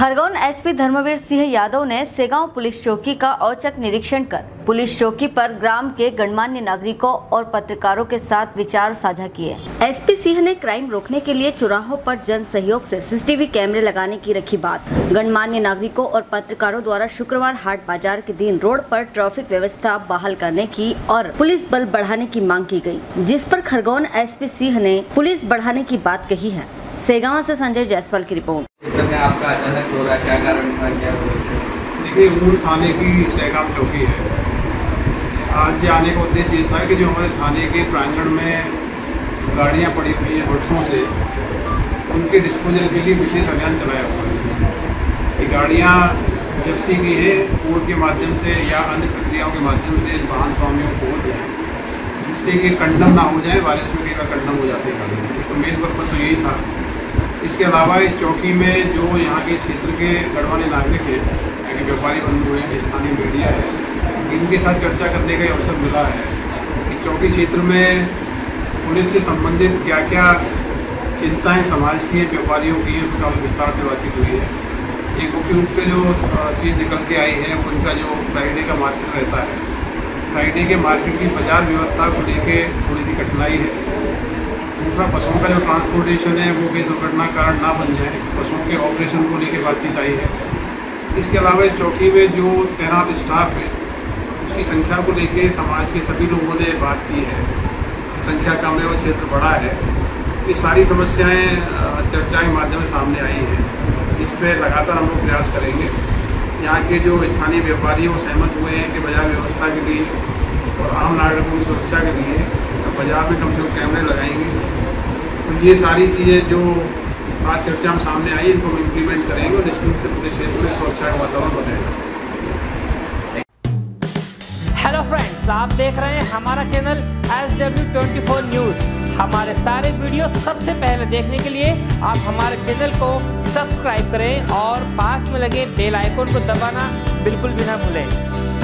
Khargone SP Dharmveer Singh Yadav ने Segaon police चौकी का औचक निरीक्षण कर पुलिस चौकी पर ग्राम के गणमान्य नागरिकों और पत्रकारों के साथ विचार साझा किए। एसपी सिंह ने क्राइम रोकने के लिए चौराहों पर जन सहयोग से सीसीटीवी कैमरे लगाने की रखी बात। गणमान्य नागरिकों और पत्रकारों द्वारा शुक्रवार हाट बाजार के दिन रोड पर ट्रैफिक व्यवस्था बहाल करने की और पुलिस बल बढ़ाने की मांग की गयी, जिस पर खरगोन एसपी सिंह ने पुलिस बढ़ाने की बात कही है। सेगांव से संजय जायसवाल की रिपोर्ट। आपका अचानक हो रहा है, क्या कारण था, क्या देखिए मूल थाने की सेगांव चौकी है। आज आने का उद्देश्य ये था कि जो हमारे थाने के प्रांगण में गाड़ियाँ पड़ी हुई हैं वर्षों से, उनके डिस्पोजल के लिए विशेष अभियान चलाया हुआ है। ये गाड़ियाँ जब्ती की है कोर्ट के माध्यम से या अन्य प्रक्रियाओं के माध्यम से इस वाहन स्वामियों को हो जाए, जिससे कि कंडम ना हो जाए। बारिश में कई बार कंडम हो जाते हैं गाड़ियाँ, तो मेन पर्पज तो यही था। इसके अलावा इस चौकी में जो यहाँ के क्षेत्र के गणमान्य नागरिक हैं, यानी व्यापारी बंधु हैं, स्थानीय मीडिया है, इनके साथ चर्चा करने का अवसर मिला है कि चौकी क्षेत्र में पुलिस से संबंधित क्या क्या चिंताएं समाज की हैं, व्यापारियों की हैं, उनका विस्तार से बातचीत हुई है। एक मुख्य रूप से जो चीज़ निकल के आई है उनका जो फ्राइडे का मार्केट रहता है, फ्राइडे के मार्केट की बाजार व्यवस्था को लेके थोड़ी सी कठिनाई है। दूसरा पशुओं का जो ट्रांसपोर्टेशन है वो भी दुर्घटना कारण ना बन जाए, पशुओं के ऑपरेशन को लेकर बातचीत आई है। इसके अलावा इस चौकी में जो तैनात स्टाफ है उसकी संख्या को लेकर समाज के सभी लोगों ने बात की है। संख्या कम है और क्षेत्र बड़ा है, ये सारी समस्याएं चर्चा के माध्यम से सामने आई हैं। इस पर लगातार हम लोग प्रयास करेंगे। यहाँ के जो स्थानीय व्यापारी हैं वो सहमत हुए हैं कि बाजार व्यवस्था के लिए और आम नागरिकों की सुरक्षा के लिए बाजार में कम से कम कैमरे लगाएंगे। तो ये सारी चीज़ें जो आज चर्चा में सामने आई इनको इम्प्लीमेंट करेंगे और निश्चित से पूरे क्षेत्र में सुरक्षा का वातावरण बनेगा। हेलो फ्रेंड्स, आप देख रहे हैं हमारा चैनल SW24 न्यूज़। हमारे सारे वीडियो सबसे पहले देखने के लिए आप हमारे चैनल को सब्सक्राइब करें और पास में लगे बेल आइकन को दबाना बिल्कुल भी ना भूलें।